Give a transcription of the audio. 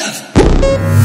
death.